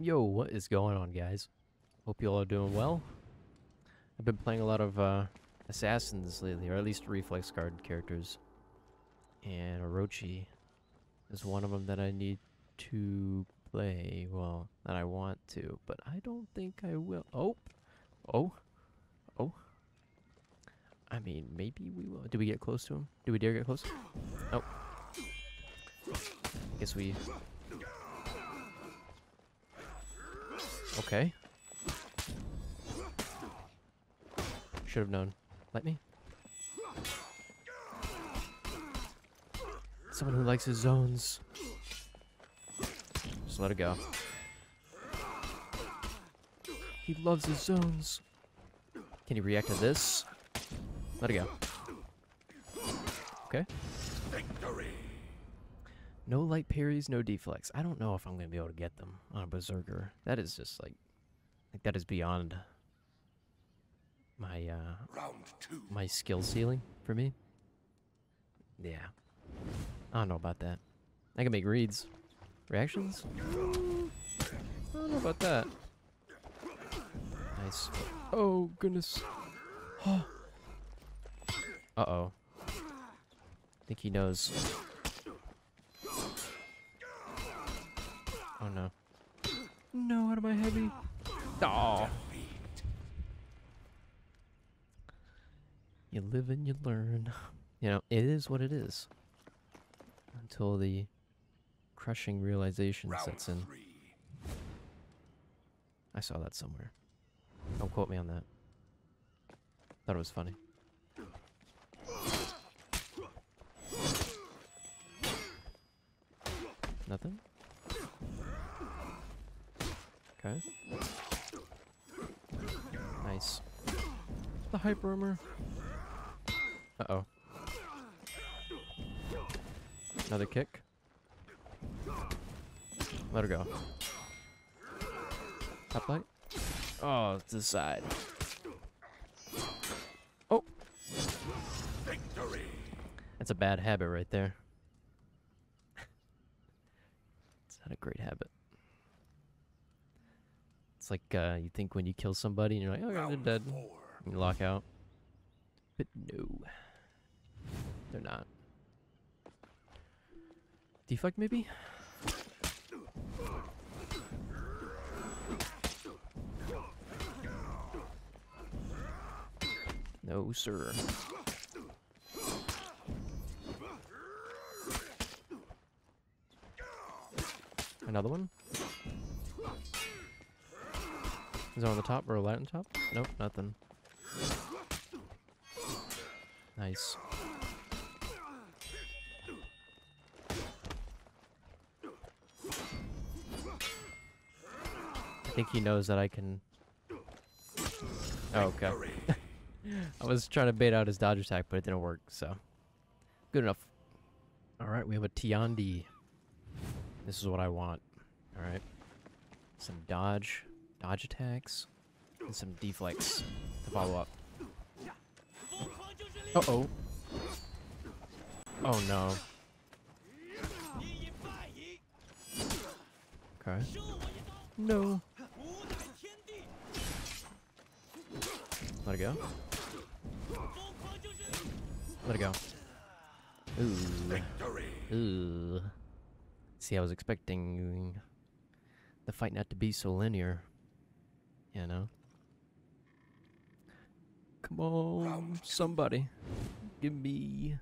Yo, what is going on, guys? Hope you all are doing well. I've been playing a lot of assassins lately, or at least reflex guard characters. And Orochi is one of them that I need to play. Well, that I want to, but I don't think I will. Oh. I mean, maybe we will. Do we get close to him? Do we dare get close? Nope. Guess we... Okay. Should have known. Let me. Someone who likes his zones. Just let it go. He loves his zones. Can he react to this? Let it go. Okay. Victory. No light parries, no deflex. I don't know if I'm going to be able to get them on a Berserker. That is just like that is beyond my my skill ceiling for me. Yeah. I don't know about that. I can make reads. Reactions? I don't know about that. Nice. Oh, goodness. Uh-oh. I think he knows. Oh no. No, out of my heavy. Oh. You live and you learn. You know, it is what it is. Until the crushing realization sets in. I saw that somewhere. Don't quote me on that. Thought it was funny. Nothing? Okay. Nice. The hyper armor. Uh-oh. Another kick. Let her go. Top light. Oh, to the side. Oh! Victory. That's a bad habit right there. It's not a great habit. It's like you think when you kill somebody and you're like, oh, yeah, they're dead. And you lock out. But no. They're not. Deflect, maybe? No, sir. Another one? Is that on the top or a light on top? Nope, nothing. Nice. I think he knows that I can... Oh, okay. I was trying to bait out his dodge attack, but it didn't work, so... Good enough. Alright, we have a Tiandi. This is what I want. Alright. Some dodge attacks, and some deflex to follow up. Uh-oh. Oh, no. Okay. No. Let it go. Let it go. Ooh. Ooh. See, I was expecting the fight not to be so linear. You know? Come on, somebody. Give me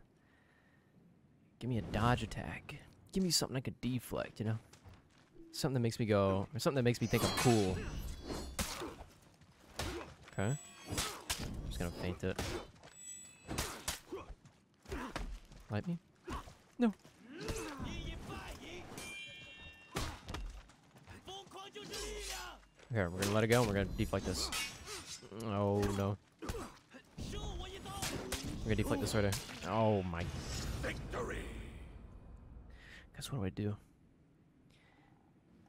a dodge attack. Give me something I could deflect, you know? Something that makes me go, or something that makes me think I'm cool. Okay. I'm just gonna faint it. Light me? No. Okay, we're gonna let it go and we're gonna deflect this. Oh, no. I'm gonna deflect this right there. Oh my. Victory. Guess what do?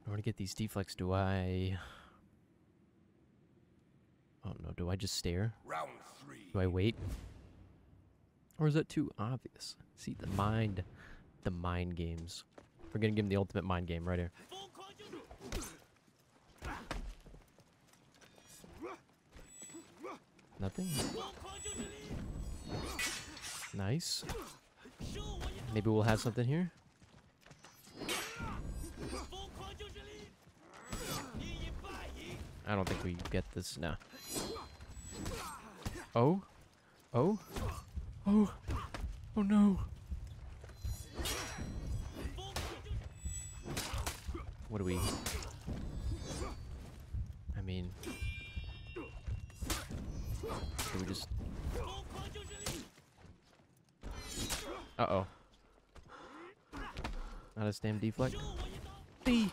In order to get these deflects, do I... Oh no, do I just stare? Round 3. Do I wait? Or is that too obvious? See, the mind games. We're gonna give him the ultimate mind game right here. Nothing. Nice. Maybe we'll have something here. I don't think we get this. Nah. Oh. Oh. Oh. Oh no. What do we... I mean... Can we just... Uh-oh. Not a stem deflect. D!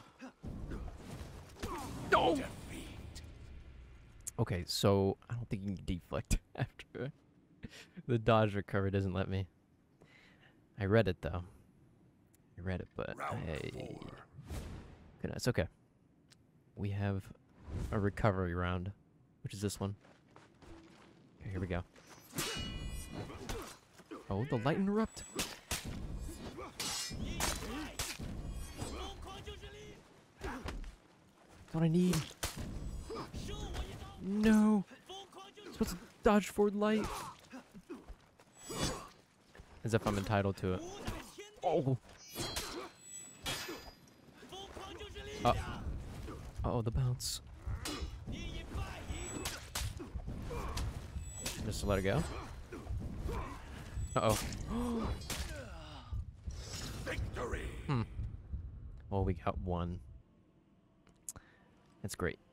No! Okay, so... I don't think you can deflect after... The dodge recovery doesn't let me. I read it, though. I read it, but... It's okay. We have a recovery round, which is this one. Okay, here we go. Oh, the light interrupt. That's what I need. No. I'm supposed to dodge forward light. As if I'm entitled to it. Oh. Uh-oh, the bounce. Just to let it go. Uh-oh. Victory. Hmm. Well, we got one. That's great.